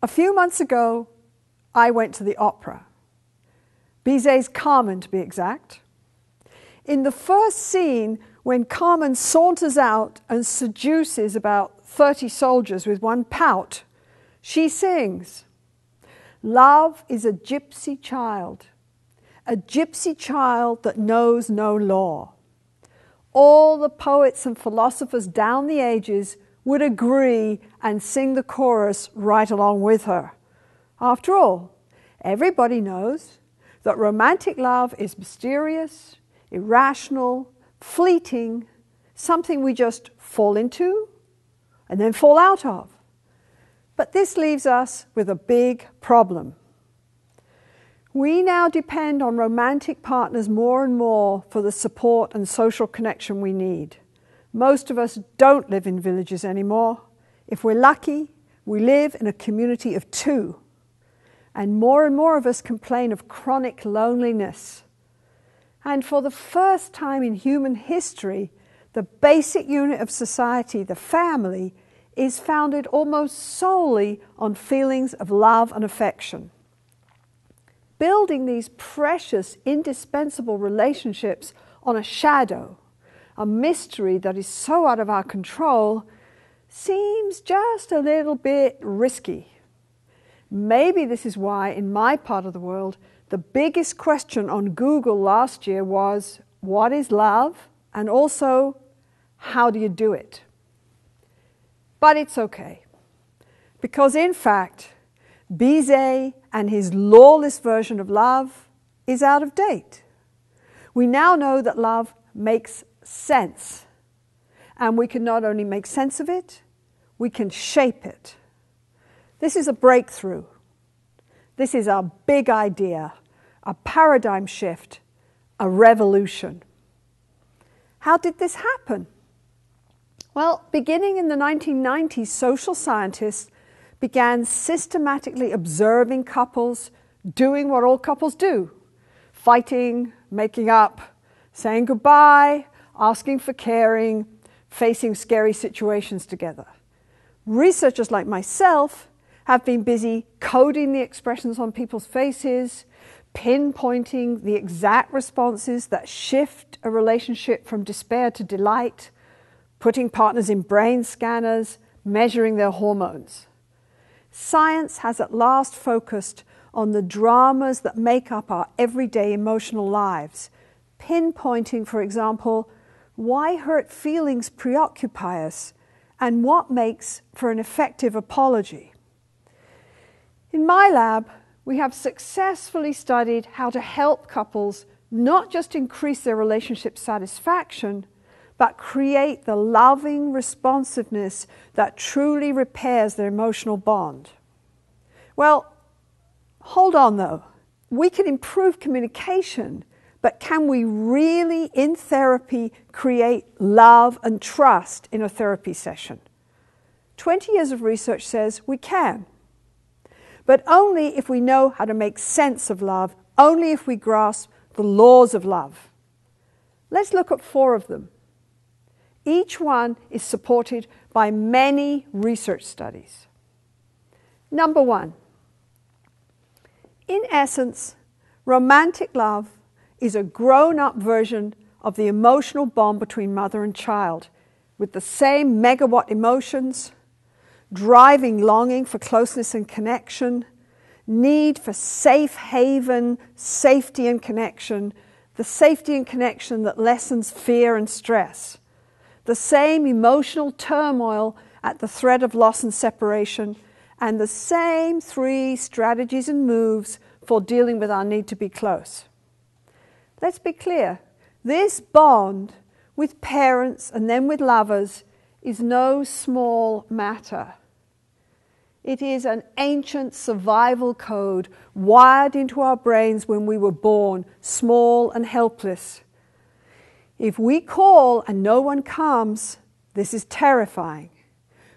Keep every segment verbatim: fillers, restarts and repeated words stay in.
A few months ago, I went to the opera. Bizet's Carmen, to be exact. In the first scene, when Carmen saunters out and seduces about thirty soldiers with one pout, she sings, "Love is a gypsy child, a gypsy child that knows no law. All the poets and philosophers down the ages would agree and sing the chorus right along with her. After all, everybody knows that romantic love is mysterious, irrational, fleeting, something we just fall into and then fall out of. But this leaves us with a big problem. We now depend on romantic partners more and more for the support and social connection we need. Most of us don't live in villages anymore. If we're lucky, we live in a community of two. And more and more of us complain of chronic loneliness. And for the first time in human history, the basic unit of society, the family, is founded almost solely on feelings of love and affection. Building these precious, indispensable relationships on a shadow, a mystery that is so out of our control, seems just a little bit risky. Maybe this is why, in my part of the world, the biggest question on Google last year was, what is love? And also, how do you do it? But it's okay. Because in fact, Bizet and his lawless version of love is out of date. We now know that love makes sense. And we can not only make sense of it, we can shape it. This is a breakthrough. This is a big idea, a paradigm shift, a revolution. How did this happen? Well, beginning in the nineteen nineties, social scientists began systematically observing couples doing what all couples do, fighting, making up, saying goodbye, asking for caring, facing scary situations together. Researchers like myself have been busy coding the expressions on people's faces, pinpointing the exact responses that shift a relationship from despair to delight, putting partners in brain scanners, measuring their hormones. Science has at last focused on the dramas that make up our everyday emotional lives, pinpointing, for example, why hurt feelings preoccupy us and what makes for an effective apology. In my lab, we have successfully studied how to help couples not just increase their relationship satisfaction, but create the loving responsiveness that truly repairs their emotional bond. Well, hold on though. We can improve communication, but can we really, in therapy, create love and trust in a therapy session? twenty years of research says we can. But only if we know how to make sense of love, only if we grasp the laws of love. Let's look at four of them. Each one is supported by many research studies. Number one, in essence, romantic love is a grown-up version of the emotional bond between mother and child, with the same megawatt emotions, driving longing for closeness and connection, need for safe haven, safety and connection, the safety and connection that lessens fear and stress. The same emotional turmoil at the threat of loss and separation, and the same three strategies and moves for dealing with our need to be close. Let's be clear, this bond with parents and then with lovers is no small matter. It is an ancient survival code wired into our brains when we were born, small and helpless. If we call and no one comes, this is terrifying.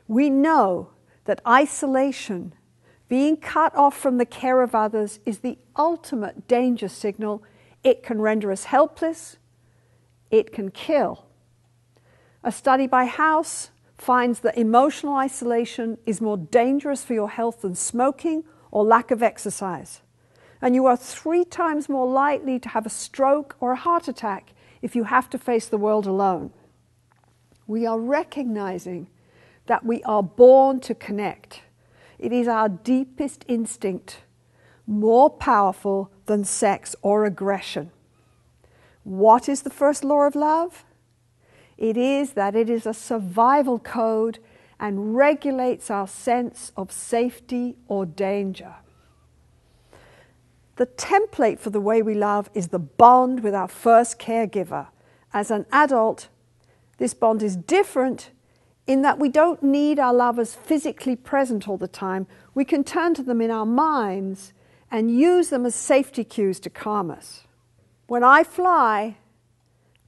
We know that isolation, being cut off from the care of others, is the ultimate danger signal. It can render us helpless. It can kill. A study by House finds that emotional isolation is more dangerous for your health than smoking or lack of exercise. And you are three times more likely to have a stroke or a heart attack if you have to face the world alone. We are recognizing that we are born to connect. It is our deepest instinct, more powerful than sex or aggression. What is the first law of love? It is that it is a survival code and regulates our sense of safety or danger. The template for the way we love is the bond with our first caregiver. As an adult, this bond is different in that we don't need our lovers physically present all the time. We can turn to them in our minds and use them as safety cues to calm us. When I fly,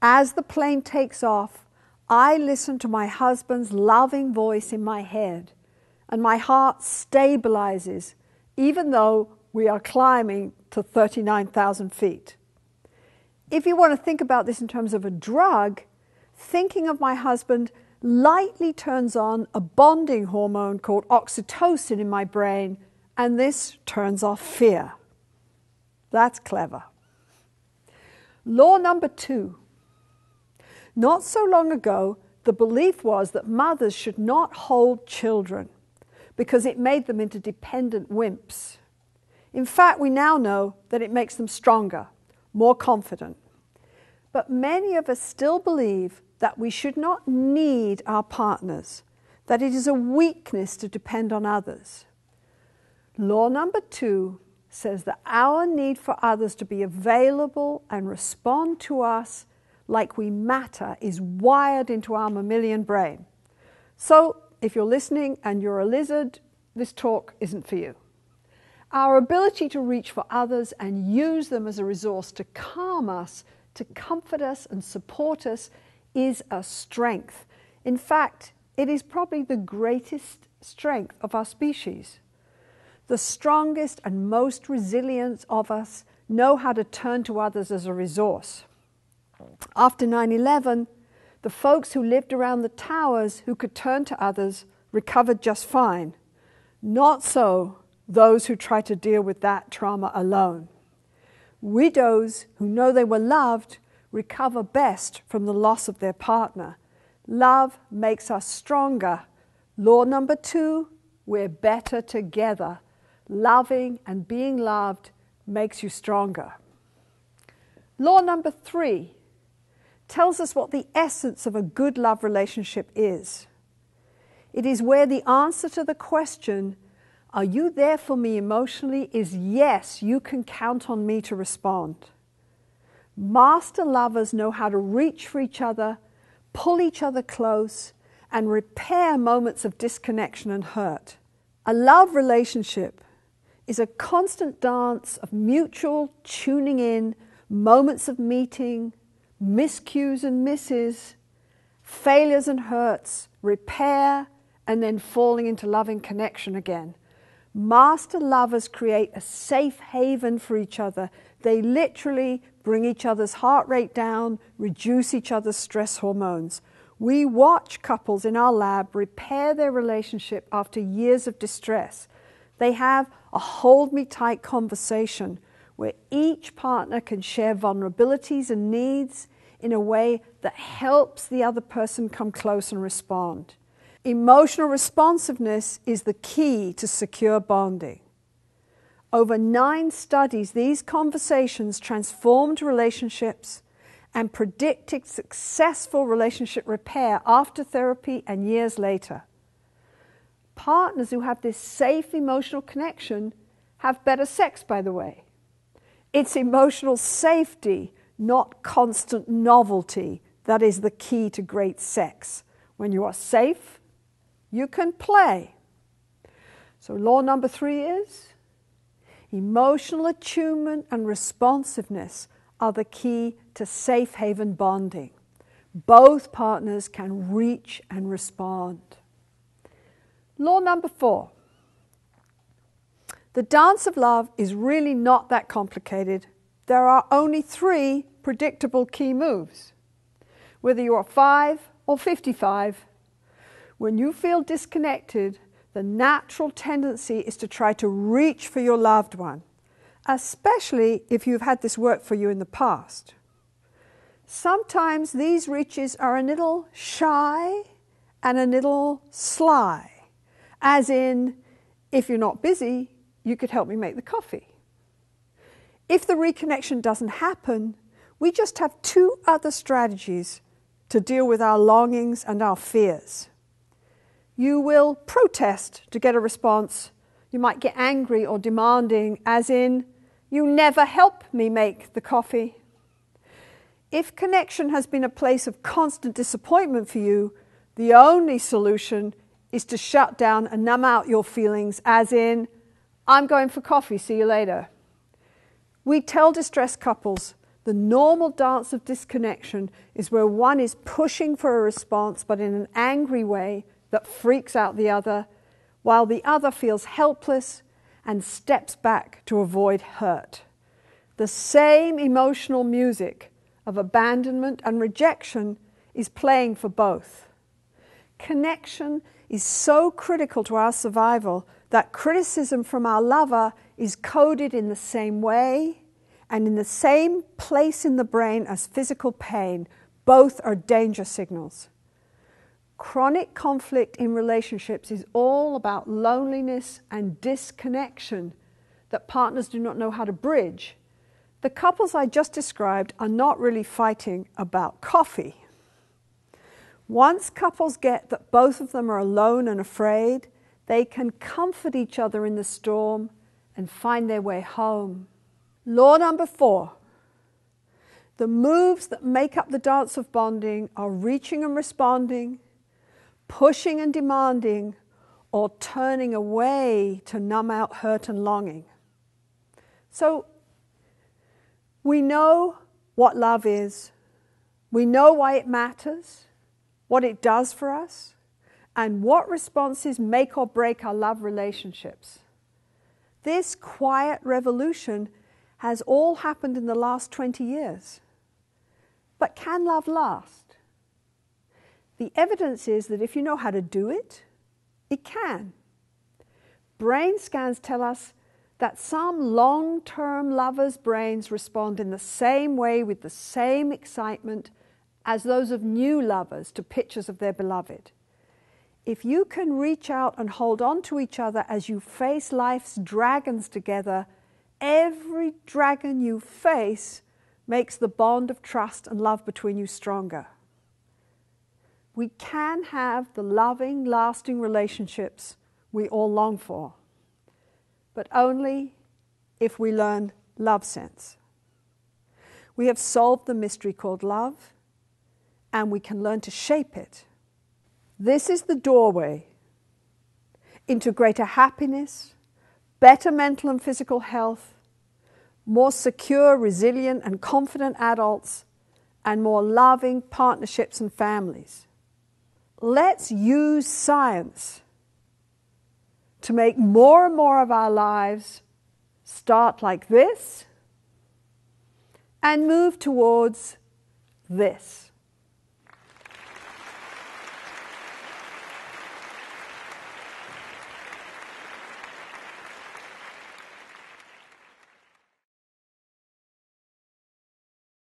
as the plane takes off, I listen to my husband's loving voice in my head, and my heart stabilizes, even though we are climbing to thirty-nine thousand feet. If you want to think about this in terms of a drug, thinking of my husband lightly turns on a bonding hormone called oxytocin in my brain, and this turns off fear. That's clever. Law number two. Not so long ago, the belief was that mothers should not hold children because it made them into dependent wimps. In fact, we now know that it makes them stronger, more confident. But many of us still believe that we should not need our partners, that it is a weakness to depend on others. Law number two says that our need for others to be available and respond to us like we matter is wired into our mammalian brain. So if you're listening and you're a lizard, this talk isn't for you. Our ability to reach for others and use them as a resource to calm us, to comfort us and support us is a strength. In fact, it is probably the greatest strength of our species. The strongest and most resilient of us know how to turn to others as a resource. After nine eleven, the folks who lived around the towers who could turn to others recovered just fine. Not so those who try to deal with that trauma alone. Widows who know they were loved recover best from the loss of their partner. Love makes us stronger. Law number two, we're better together. Loving and being loved makes you stronger. Law number three tells us what the essence of a good love relationship is. It is where the answer to the question, "Are you there for me emotionally?" is yes, you can count on me to respond. Master lovers know how to reach for each other, pull each other close, and repair moments of disconnection and hurt. A love relationship is a constant dance of mutual tuning in, moments of meeting, miscues and misses, failures and hurts, repair, and then falling into loving connection again. Master lovers create a safe haven for each other. They literally bring each other's heart rate down, reduce each other's stress hormones. We watch couples in our lab repair their relationship after years of distress. They have a hold me tight conversation where each partner can share vulnerabilities and needs in a way that helps the other person come close and respond. Emotional responsiveness is the key to secure bonding. Over nine studies, these conversations transformed relationships and predicted successful relationship repair after therapy and years later. Partners who have this safe emotional connection have better sex, by the way. It's emotional safety, not constant novelty, that is the key to great sex. When you are safe, you can play. So law number three is emotional attunement and responsiveness are the key to safe haven bonding. Both partners can reach and respond. Law number four. The dance of love is really not that complicated. There are only three predictable key moves. Whether you are five or fifty-five, When you feel disconnected, the natural tendency is to try to reach for your loved one, especially if you've had this work for you in the past. Sometimes these reaches are a little shy and a little sly, as in, if you're not busy, you could help me make the coffee. If the reconnection doesn't happen, we just have two other strategies to deal with our longings and our fears. You will protest to get a response. You might get angry or demanding, as in, you never help me make the coffee. If connection has been a place of constant disappointment for you, the only solution is to shut down and numb out your feelings, as in, I'm going for coffee, see you later. We tell distressed couples the normal dance of disconnection is where one is pushing for a response, but in an angry way that freaks out the other, while the other feels helpless and steps back to avoid hurt. The same emotional music of abandonment and rejection is playing for both. Connection is so critical to our survival that criticism from our lover is coded in the same way and in the same place in the brain as physical pain. Both are danger signals. Chronic conflict in relationships is all about loneliness and disconnection that partners do not know how to bridge. The couples I just described are not really fighting about coffee. Once couples get that both of them are alone and afraid, they can comfort each other in the storm and find their way home. Law number four. The moves that make up the dance of bonding are reaching and responding, pushing and demanding, or turning away to numb out hurt and longing. So, we know what love is, we know why it matters, what it does for us, and what responses make or break our love relationships. This quiet revolution has all happened in the last twenty years. But can love last? The evidence is that if you know how to do it, it can. Brain scans tell us that some long-term lovers' brains respond in the same way with the same excitement as those of new lovers to pictures of their beloved. If you can reach out and hold on to each other as you face life's dragons together, every dragon you face makes the bond of trust and love between you stronger. We can have the loving, lasting relationships we all long for, but only if we learn love sense. We have solved the mystery called love, and we can learn to shape it. This is the doorway into greater happiness, better mental and physical health, more secure, resilient and confident adults, and more loving partnerships and families. Let's use science to make more and more of our lives start like this and move towards this.